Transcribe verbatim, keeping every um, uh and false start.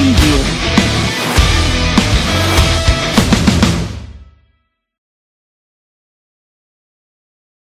Steering wheel.